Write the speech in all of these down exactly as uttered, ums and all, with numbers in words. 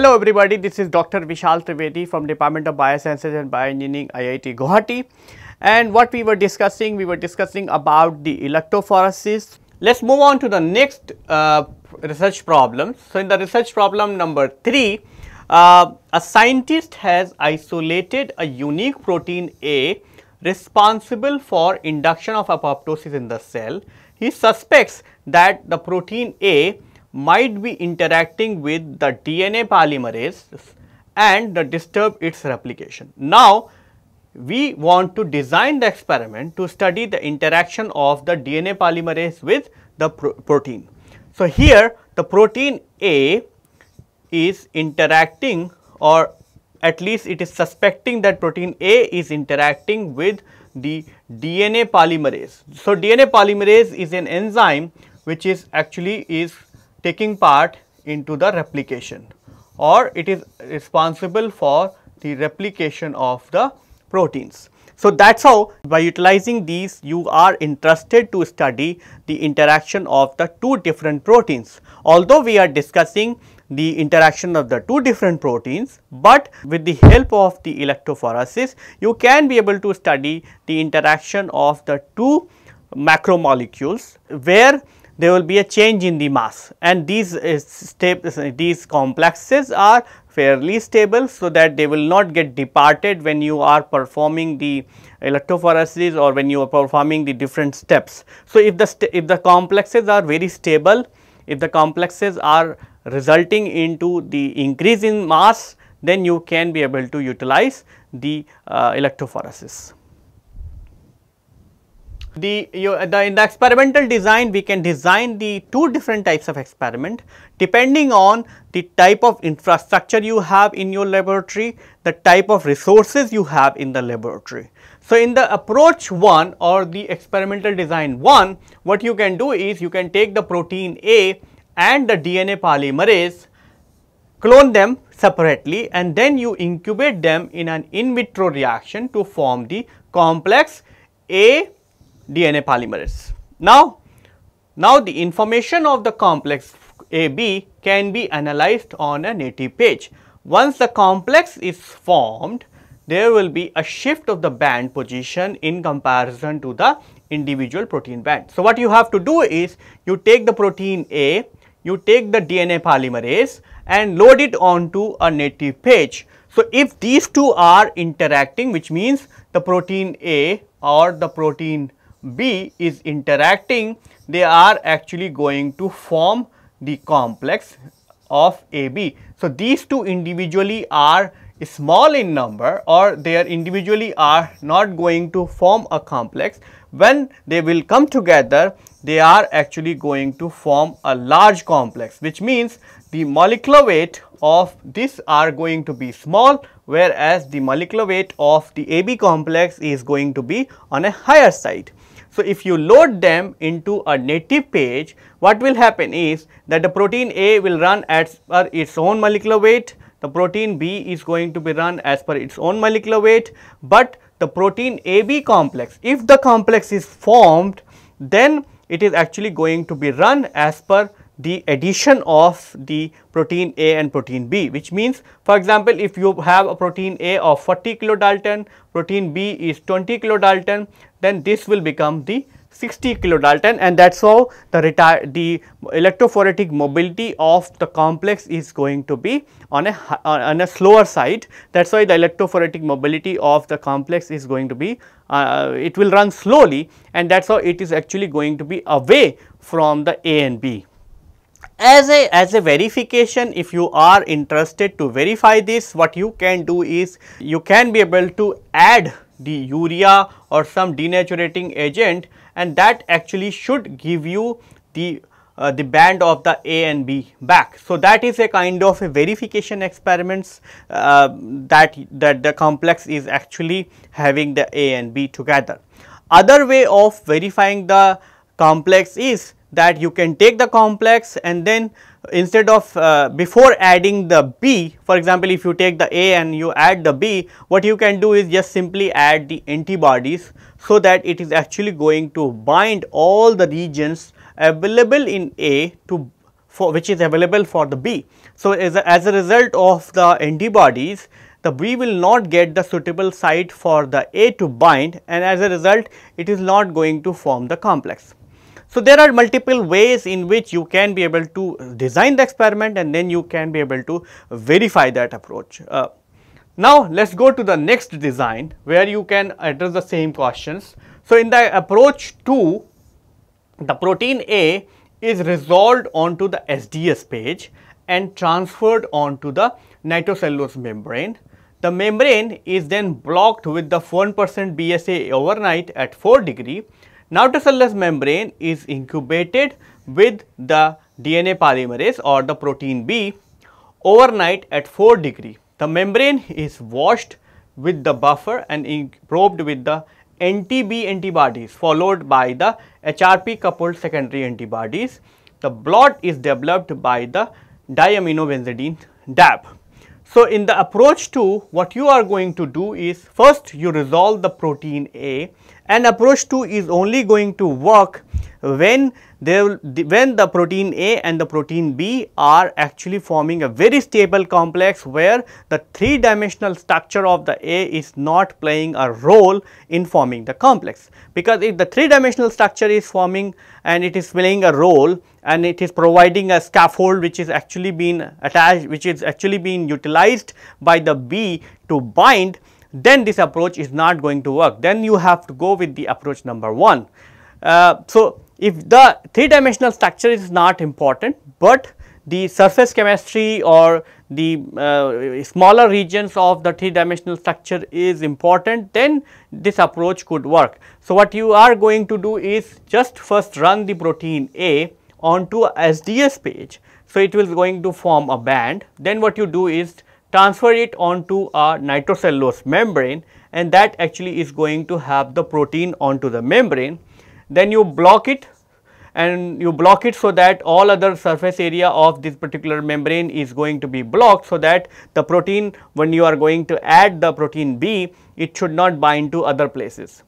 Hello everybody, this is Doctor Vishal Trivedi from Department of Biosciences and Bioengineering, I I T Guwahati. And what we were discussing, we were discussing about the electrophoresis. Let's move on to the next uh, research problem. So, in the research problem number three, uh, a scientist has isolated a unique protein A responsible for induction of apoptosis in the cell. He suspects that the protein A might be interacting with the D N A polymerase and the disturb its replication. Now, we want to design the experiment to study the interaction of the D N A polymerase with the pro protein. So, here the protein A is interacting, or at least it is suspecting that protein A is interacting with the D N A polymerase. So, D N A polymerase is an enzyme which is actually is taking part into the replication, or it is responsible for the replication of the proteins. So, that is how by utilizing these you are interested to study the interaction of the two different proteins. Although we are discussing the interaction of the two different proteins, but with the help of the electrophoresis you can be able to study the interaction of the two macromolecules where there will be a change in the mass, and these uh, steps, these complexes are fairly stable so that they will not get departed when you are performing the electrophoresis or when you are performing the different steps. So, if the st if the complexes are very stable, if the complexes are resulting into the increase in mass, then you can be able to utilize the uh, electrophoresis. The, you, the, in the experimental design, we can design the two different types of experiment depending on the type of infrastructure you have in your laboratory, the type of resources you have in the laboratory. So, in the approach one or the experimental design one, what you can do is you can take the protein A and the D N A polymerase, clone them separately, and then you incubate them in an in vitro reaction to form the complex A D N A polymerase. Now, now the information of the complex A B can be analyzed on a native page. Once the complex is formed, there will be a shift of the band position in comparison to the individual protein band. So, what you have to do is you take the protein A, you take the D N A polymerase and load it onto a native page. So, if these two are interacting, which means the protein A or the protein B is interacting, they are actually going to form the complex of A B. So, these two individually are small in number, or they are individually are not going to form a complex. When they will come together, they are actually going to form a large complex, which means the molecular weight of this are going to be small, whereas the molecular weight of the A B complex is going to be on a higher side. So, if you load them into a native page, what will happen is that the protein A will run as per its own molecular weight, the protein B is going to be run as per its own molecular weight, but the protein A B complex, if the complex is formed, then it is actually going to be run as per the addition of the protein A and protein B, which means, for example, if you have a protein A of forty kilodalton, protein B is twenty kilodalton, then this will become the sixty kilodalton, and that is how the, the electrophoretic mobility of the complex is going to be on a, on a slower side. That is why the electrophoretic mobility of the complex is going to be, uh, it will run slowly, and that is how it is actually going to be away from the A and B. As a, as a verification, if you are interested to verify this, what you can do is you can be able to add the urea or some denaturating agent, and that actually should give you the, uh, the band of the A and B back. So, that is a kind of a verification experiments uh, that, that the complex is actually having the A and B together. Other way of verifying the complex is that you can take the complex and then instead of uh, before adding the B, for example, if you take the A and you add the B, what you can do is just simply add the antibodies so that it is actually going to bind all the regions available in A to for which is available for the B. So, as a, as a result of the antibodies, the B will not get the suitable site for the A to bind, and as a result it is not going to form the complex. So, there are multiple ways in which you can be able to design the experiment and then you can be able to verify that approach. Uh, now, let us go to the next design where you can address the same questions. So, in the approach two, the protein A is resolved onto the S D S page and transferred onto the nitrocellulose membrane. The membrane is then blocked with the one percent B S A overnight at four degree. Nitrocellulose membrane is incubated with the D N A polymerase or the protein B overnight at four degree. The membrane is washed with the buffer and probed with the N T B antibodies followed by the H R P coupled secondary antibodies. The blot is developed by the diaminobenzidine D A B. So, in the approach two, what you are going to do is first you resolve the protein A, and approach two is only going to work when, they, when the protein A and the protein B are actually forming a very stable complex where the three dimensional structure of the A is not playing a role in forming the complex. Because if the three dimensional structure is forming and it is playing a role and it is providing a scaffold which is actually being attached, which is actually being utilized by the B to bind, then this approach is not going to work. Then you have to go with the approach number one. Uh, so, if the three dimensional structure is not important, but the surface chemistry or the uh, smaller regions of the three dimensional structure is important, then this approach could work. So, what you are going to do is just first run the protein A onto a S D S page. So, it will going to form a band. Then what you do is transfer it onto a nitrocellulose membrane, and that actually is going to have the protein onto the membrane. Then you block it and you block it so that all other surface area of this particular membrane is going to be blocked, so that the protein, when you are going to add the protein B, it should not bind to other places.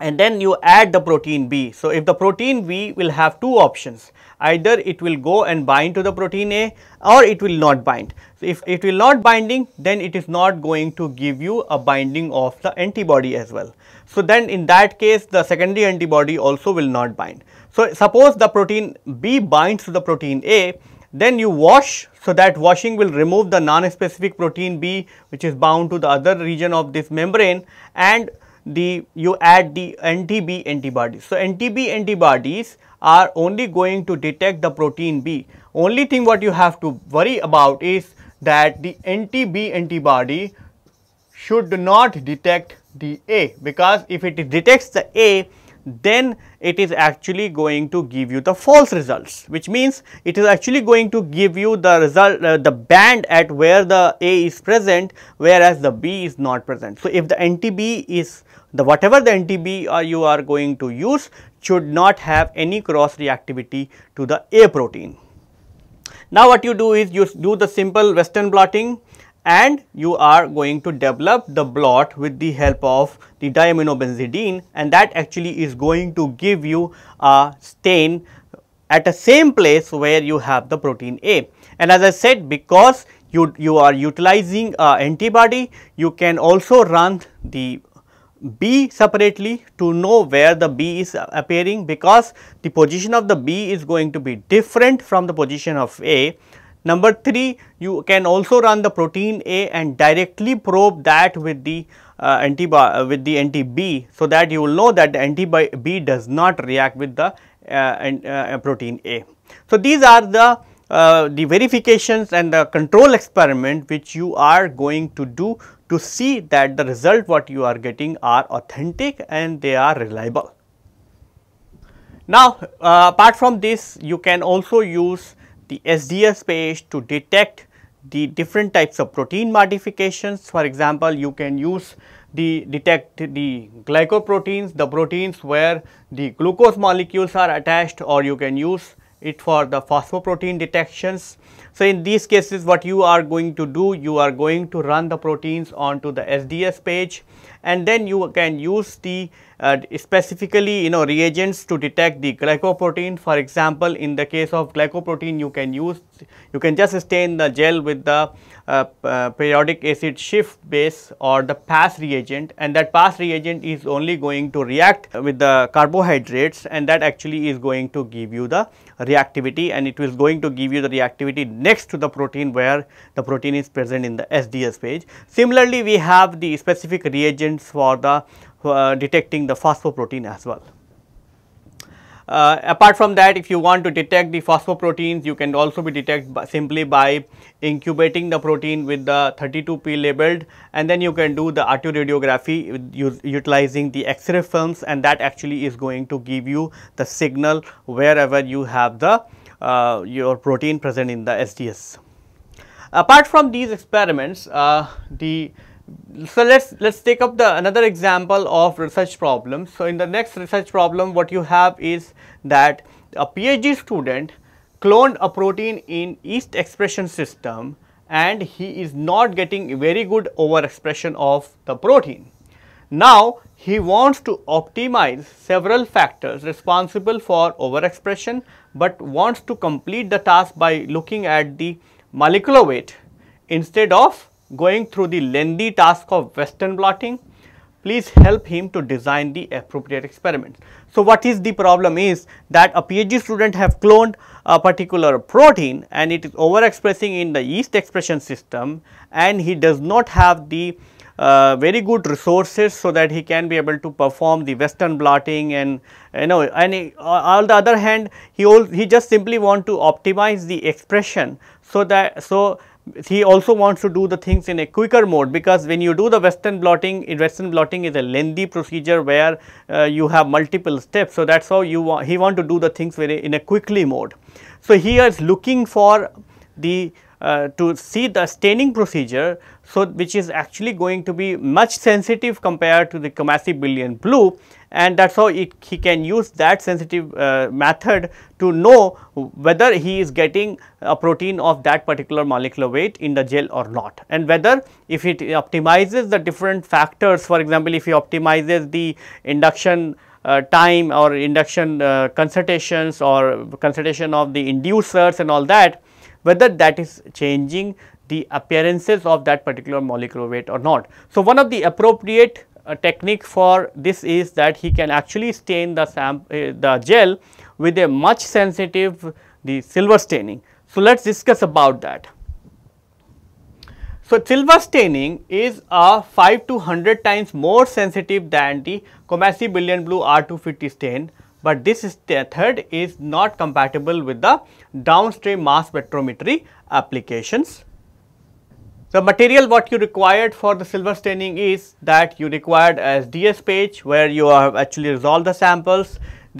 And then you add the protein B. So, if the protein B will have two options, either it will go and bind to the protein A or it will not bind. So, if it will not binding, then it is not going to give you a binding of the antibody as well. So, then in that case the secondary antibody also will not bind. So, suppose the protein B binds to the protein A, then you wash, so that washing will remove the non-specific protein B which is bound to the other region of this membrane, and The, you add the N T B antibodies. So, N T B antibodies are only going to detect the protein B. Only thing what you have to worry about is that the N T B antibody should not detect the A, because if it detects the A, then it is actually going to give you the false results, which means it is actually going to give you the result, uh, the band at where the A is present, whereas the B is not present. So, if the N T B is the whatever the N T B uh, you are going to use should not have any cross reactivity to the A protein. Now, what you do is you do the simple Western blotting, and you are going to develop the blot with the help of the diaminobenzidine, and that actually is going to give you a stain at the same place where you have the protein A. And as I said, because you, you are utilizing uh, antibody, you can also run the B separately to know where the B is appearing, because the position of the B is going to be different from the position of A. Number three, you can also run the protein A and directly probe that with the uh, antibody, with the N T B, so that you will know that the antibody B does not react with the uh, and, uh, protein A. So, these are the uh, the verifications and the control experiment which you are going to do to see that the result what you are getting are authentic and they are reliable. Now, uh, apart from this, you can also use the S D S page to detect the different types of protein modifications. For example, you can use the detect the glycoproteins, the proteins where the glucose molecules are attached, or you can use it for the phosphoprotein detections. So, in these cases what you are going to do, you are going to run the proteins onto the S D S page and then you can use the uh, specifically you know reagents to detect the glycoprotein. For example, in the case of glycoprotein, you can use you can just stain the gel with the uh, uh, periodic acid Schiff base or the P A S reagent, and that P A S reagent is only going to react with the carbohydrates, and that actually is going to give you the reactivity, and it is going to give you the reactivity next to the protein where the protein is present in the S D S page. Similarly, we have the specific reagents for the uh, detecting the phosphoprotein as well. Uh, apart from that, if you want to detect the phosphoproteins, you can also be detect by simply by incubating the protein with the thirty-two P labeled, and then you can do the autoradiography with use, utilizing the X-ray films, and that actually is going to give you the signal wherever you have the uh, your protein present in the S D S. Apart from these experiments, uh, the So let's let's take up the another example of research problem. So in the next research problem, what you have is that a PhD student cloned a protein in yeast expression system, and he is not getting very good overexpression of the protein. Now he wants to optimize several factors responsible for overexpression, but wants to complete the task by looking at the molecular weight instead of going through the lengthy task of Western blotting. Please help him to design the appropriate experiment. So what is the problem is that a PhD student have cloned a particular protein, and it is overexpressing in the yeast expression system, and he does not have the uh, very good resources so that he can be able to perform the Western blotting, and you know and he, uh, on the other hand he all, he just simply want to optimize the expression, so that so he also wants to do the things in a quicker mode, because when you do the Western blotting, Western blotting is a lengthy procedure where uh, you have multiple steps. So that's how you want, he want to do the things very in a quickly mode. So he is looking for the uh, to see the staining procedure, so which is actually going to be much sensitive compared to the Coomassie Brilliant Blue, and that's how it, he can use that sensitive uh, method to know whether he is getting a protein of that particular molecular weight in the gel or not, and whether if it optimizes the different factors. For example, if he optimizes the induction Uh, time or induction uh, concentrations or concentration of the inducers and all that, whether that is changing the appearances of that particular molecular weight or not. So one of the appropriate uh, technique for this is that he can actually stain the sample uh, the gel with a much sensitive the silver staining. So let's discuss about that. So silver staining is a five to one hundred times more sensitive than the Coomassie Brilliant Blue R two fifty stain, but this method is not compatible with the downstream mass spectrometry applications. The material what you required for the silver staining is that you required a S D S page where you have actually resolved the samples.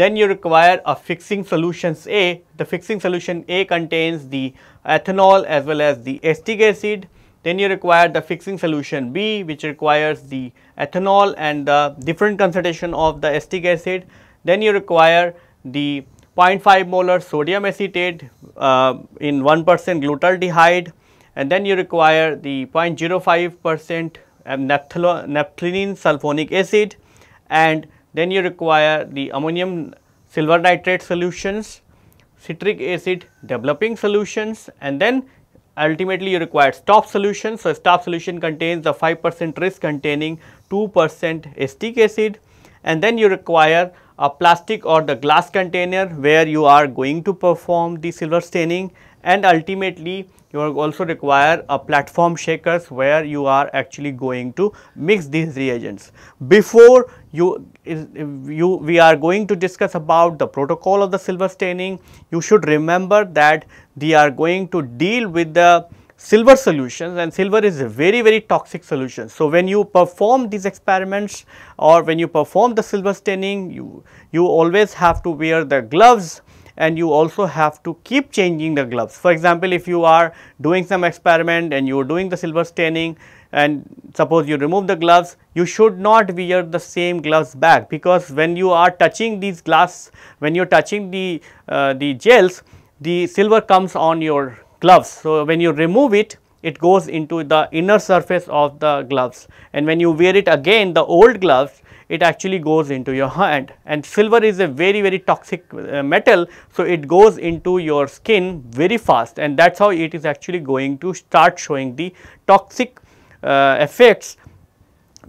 Then you require a fixing solutions A. The fixing solution A contains the ethanol as well as the acetic acid. Then you require the fixing solution B, which requires the ethanol and the different concentration of the acetic acid. Then you require the zero point five molar sodium acetate uh, in one percent glutaraldehyde, and then you require the zero point zero five percent naphthalene sulfonic acid, and then you require the ammonium silver nitrate solutions, citric acid developing solutions, and then ultimately you require stop solution. So stop solution contains the five percent risk containing two percent acetic acid, and then you require a plastic or the glass container where you are going to perform the silver staining, and ultimately you also require a platform shakers where you are actually going to mix these reagents. Before you, you we are going to discuss about the protocol of the silver staining, you should remember that they are going to deal with the silver solutions, and silver is a very very toxic solution. So when you perform these experiments or when you perform the silver staining, you you always have to wear the gloves, and you also have to keep changing the gloves. For example, if you are doing some experiment and you are doing the silver staining, and suppose you remove the gloves, you should not wear the same gloves back, because when you are touching these glass, when you are touching the uh, the gels, the silver comes on your gloves. So when you remove it, it goes into the inner surface of the gloves, and when you wear it again, the old gloves, it actually goes into your hand. And silver is a very very toxic uh, metal, so it goes into your skin very fast, and that is how it is actually going to start showing the toxic uh, effects.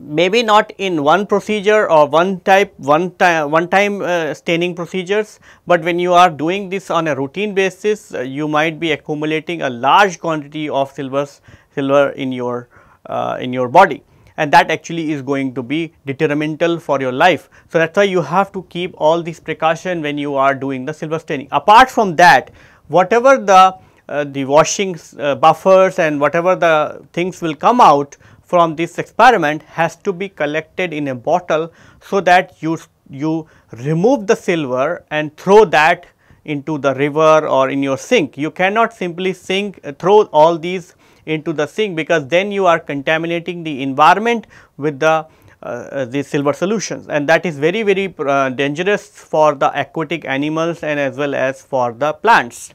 Maybe not in one procedure or one type one time one time uh, staining procedures, but when you are doing this on a routine basis, uh, you might be accumulating a large quantity of silvers silver in your uh, in your body, and that actually is going to be detrimental for your life. So that's why you have to keep all these precaution when you are doing the silver staining. Apart from that, whatever the uh, the washing uh, buffers and whatever the things will come out from this experiment has to be collected in a bottle, so that you you remove the silver and throw that into the river or in your sink. You cannot simply sink throw all these into the sink, because then you are contaminating the environment with the uh, the silver solutions, and that is very very uh, dangerous for the aquatic animals and as well as for the plants.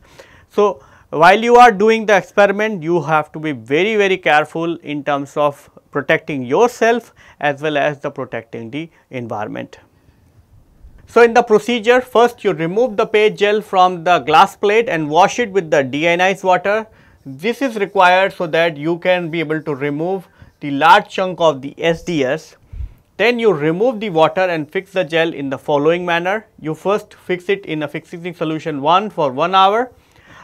So while you are doing the experiment, you have to be very very careful in terms of protecting yourself as well as the protecting the environment. So in the procedure, first you remove the page gel from the glass plate and wash it with the deionized water. This is required so that you can be able to remove the large chunk of the S D S. Then you remove the water and fix the gel in the following manner. You first fix it in a fixing solution one for one hour.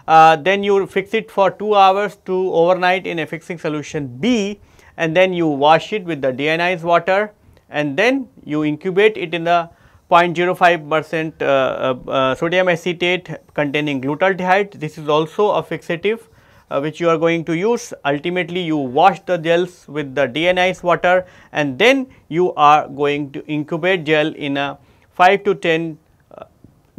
Uh, then you fix it for two hours to overnight in a fixing solution B, and then you wash it with the deionized water, and then you incubate it in the zero point zero five percent uh, uh, sodium acetate containing glutaraldehyde. This is also a fixative uh, which you are going to use. Ultimately, you wash the gels with the deionized water, and then you are going to incubate gel in a five to ten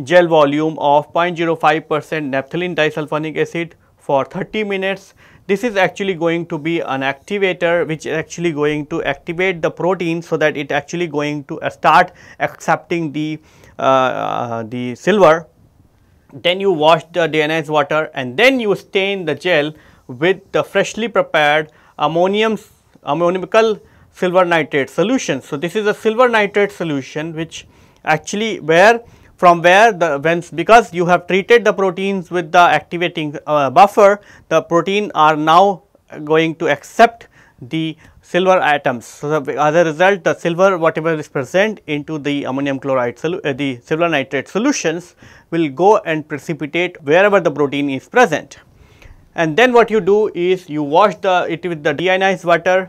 gel volume of zero point zero five percent naphthalene disulfonic acid for thirty minutes. This is actually going to be an activator, which is actually going to activate the protein, so that it actually going to start accepting the uh, the silver. Then you wash the deionized water, and then you stain the gel with the freshly prepared ammonium ammonium silver nitrate solution. So this is a silver nitrate solution, which actually where From where the when because you have treated the proteins with the activating uh, buffer, the protein are now going to accept the silver atoms. So the, as a result, the silver whatever is present into the ammonium chloride uh, the silver nitrate solutions will go and precipitate wherever the protein is present. And then what you do is you wash the it with the deionized water,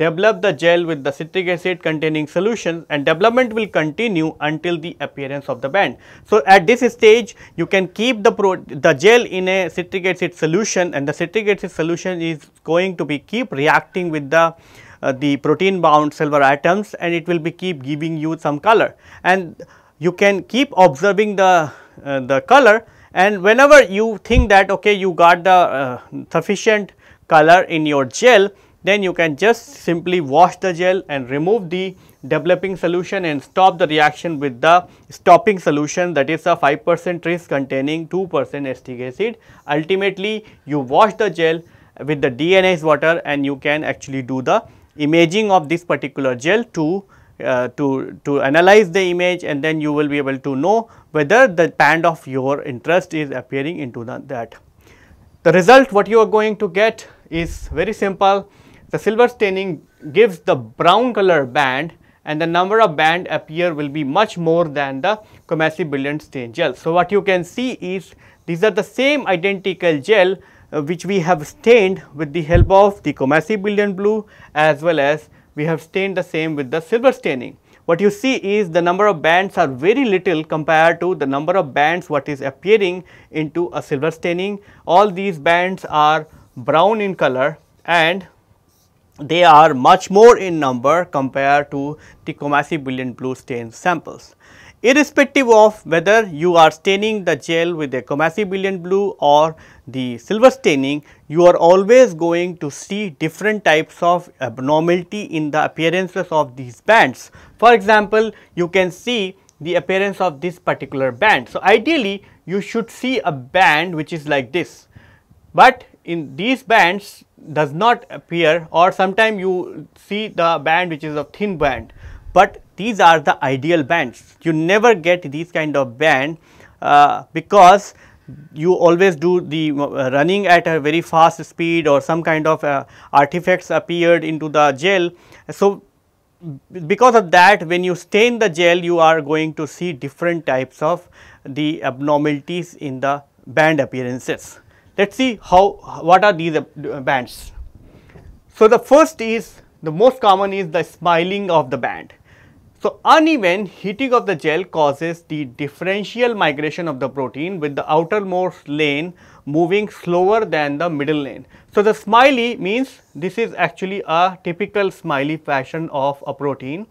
develop the gel with the citric acid containing solutions, and development will continue until the appearance of the band. So at this stage, you can keep the pro the gel in a citric acid solution, and the citric acid solution is going to be keep reacting with the uh, the protein bound silver atoms, and it will be keep giving you some color, and you can keep observing the uh, the color. And whenever you think that okay, you got the uh, sufficient color in your gel, then you can just simply wash the gel and remove the developing solution and stop the reaction with the stopping solution, that is a five percent trace containing two percent acetic acid. Ultimately, you wash the gel with the deionized water, and you can actually do the imaging of this particular gel to uh, to to analyze the image, and then you will be able to know whether the band of your interest is appearing into the, that. The result what you are going to get is very simple. The silver staining gives the brown color band, and the number of band appear will be much more than the Coomassie Brilliant Stain Gel. So what you can see is these are the same identical gel uh, which we have stained with the help of the Coomassie Brilliant Blue, as well as we have stained the same with the silver staining. What you see is the number of bands are very little compared to the number of bands what is appearing into a silver staining. All these bands are brown in color, and they are much more in number compared to the Coomassie Brilliant Blue stain samples. Irrespective of whether you are staining the gel with a Coomassie Brilliant Blue or the silver staining, you are always going to see different types of abnormality in the appearances of these bands. For example, you can see the appearance of this particular band. So ideally, you should see a band which is like this, but in these bands does not appear, or sometimes you see the band which is a thin band, but these are the ideal bands. You never get these kind of band uh, because you always do the uh, running at a very fast speed, or some kind of uh, artifacts appeared into the gel. So because of that, when you stain the gel, you are going to see different types of the abnormalities in the band appearances. Let us see how, what are these bands. So the first is, the most common is the smiling of the band. So uneven heating of the gel causes the differential migration of the protein, with the outermost lane moving slower than the middle lane. So the smiley means this is actually a typical smiley fashion of a protein,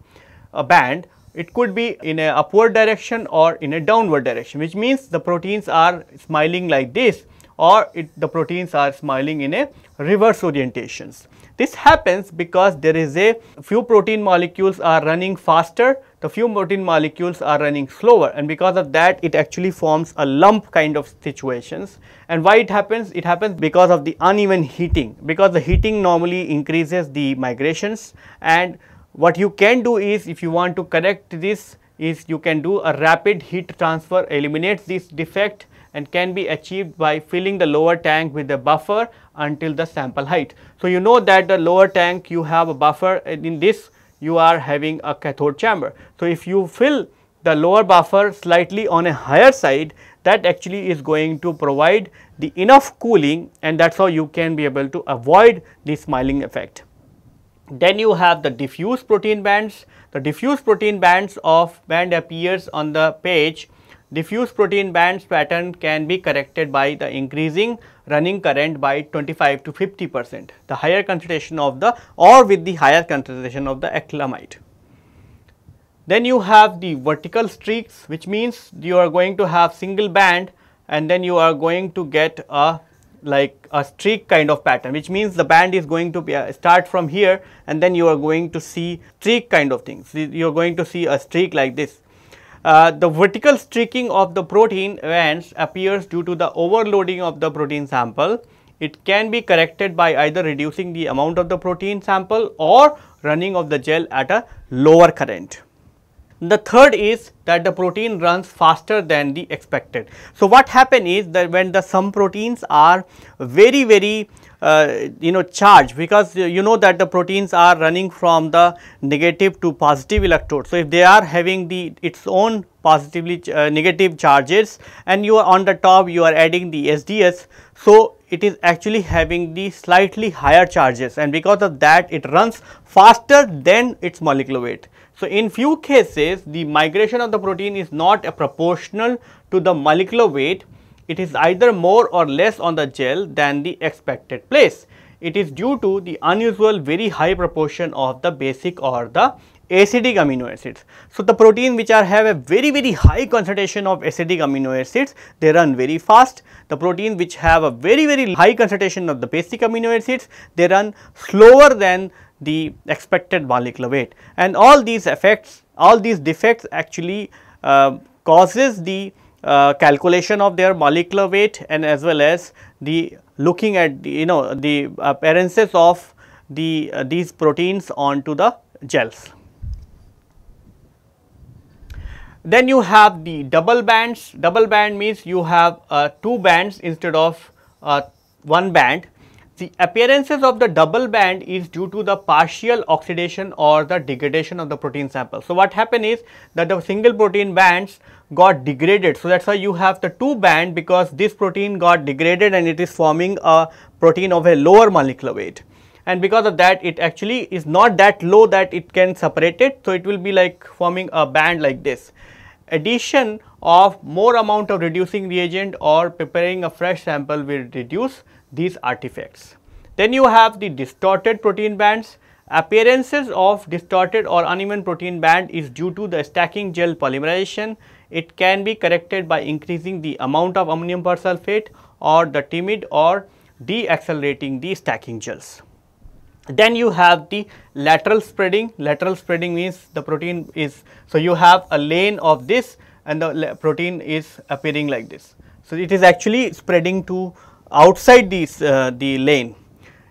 a band. It could be in an upward direction or in a downward direction, which means the proteins are smiling like this, or it, the proteins are smiling in a reverse orientations. This happens because there is a few protein molecules are running faster, the few protein molecules are running slower, and because of that it actually forms a lump kind of situations. And why it happens? It happens because of the uneven heating, because the heating normally increases the migrations. And what you can do is, if you want to correct this, is you can do a rapid heat transfer, eliminates this defect, and can be achieved by filling the lower tank with a buffer until the sample height. So you know that the lower tank you have a buffer, and in this you are having a cathode chamber. So if you fill the lower buffer slightly on a higher side, that actually is going to provide the enough cooling, and that's how you can be able to avoid the smiling effect. Then you have the diffuse protein bands. The diffuse protein bands of band appears on the page. Diffuse protein bands pattern can be corrected by the increasing running current by twenty-five to fifty percent, the higher concentration of the, or with the higher concentration of the acrylamide. Then you have the vertical streaks, which means you are going to have single band, and then you are going to get a like a streak kind of pattern, which means the band is going to be, uh, start from here, and then you are going to see streak kind of things. You are going to see a streak like this. Uh, the vertical streaking of the protein bands appears due to the overloading of the protein sample. It can be corrected by either reducing the amount of the protein sample or running of the gel at a lower current. The third is that the protein runs faster than the expected. So what happens is that when the some proteins are very very uh, you know charged, because you know that the proteins are running from the negative to positive electrode. So if they are having the its own positively uh, negative charges, and you are on the top you are adding the S D S, so it is actually having the slightly higher charges, and because of that it runs faster than its molecular weight. So in few cases the migration of the protein is not a proportional to the molecular weight. It is either more or less on the gel than the expected place. It is due to the unusual very high proportion of the basic or the acidic amino acids. So the protein which are have a very very high concentration of acidic amino acids, they run very fast. The protein which have a very very high concentration of the basic amino acids, they run slower than the expected molecular weight. And all these effects, all these defects actually uh, causes the uh, calculation of their molecular weight, and as well as the looking at the, you know the appearances of the uh, these proteins onto the gels. Then you have the double bands. Double band means you have uh, two bands instead of uh, one band. The appearances of the double band is due to the partial oxidation or the degradation of the protein sample. So what happened is that the single protein bands got degraded. So that's why you have the two band, because this protein got degraded and it is forming a protein of a lower molecular weight. And because of that it actually is not that low that it can separate it. So it will be like forming a band like this. Addition of more amount of reducing reagent or preparing a fresh sample will reduce these artifacts. Then you have the distorted protein bands. Appearances of distorted or uneven protein band is due to the stacking gel polymerization. It can be corrected by increasing the amount of ammonium persulfate or the TEMED, or deaccelerating the stacking gels. Then you have the lateral spreading. Lateral spreading means the protein is, so you have a lane of this and the protein is appearing like this. So it is actually spreading to outside these uh, the lane.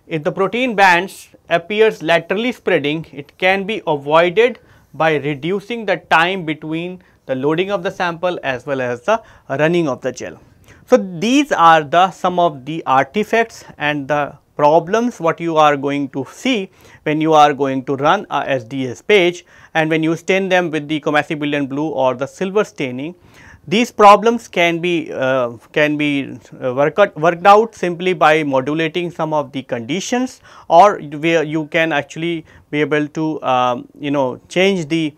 If the protein bands appears laterally spreading, it can be avoided by reducing the time between the loading of the sample as well as the running of the gel. So, these are the some of the artifacts and the problems what you are going to see when you are going to run a S D S page, and when you stain them with the Coomassie Brilliant Blue or the silver staining, these problems can be uh, can be work out, worked out simply by modulating some of the conditions, or where you can actually be able to um, you know change the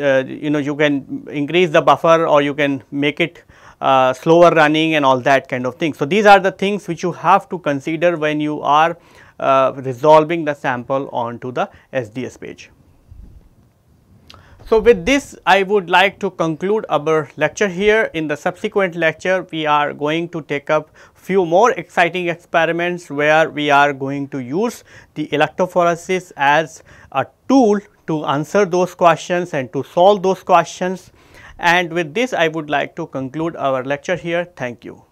uh, you know you can increase the buffer, or you can make it Uh, slower running and all that kind of thing. So, these are the things which you have to consider when you are uh, resolving the sample onto the S D S page. So, with this I would like to conclude our lecture here. In the subsequent lecture we are going to take up few more exciting experiments where we are going to use the electrophoresis as a tool to answer those questions and to solve those questions. And with this, I would like to conclude our lecture here. Thank you.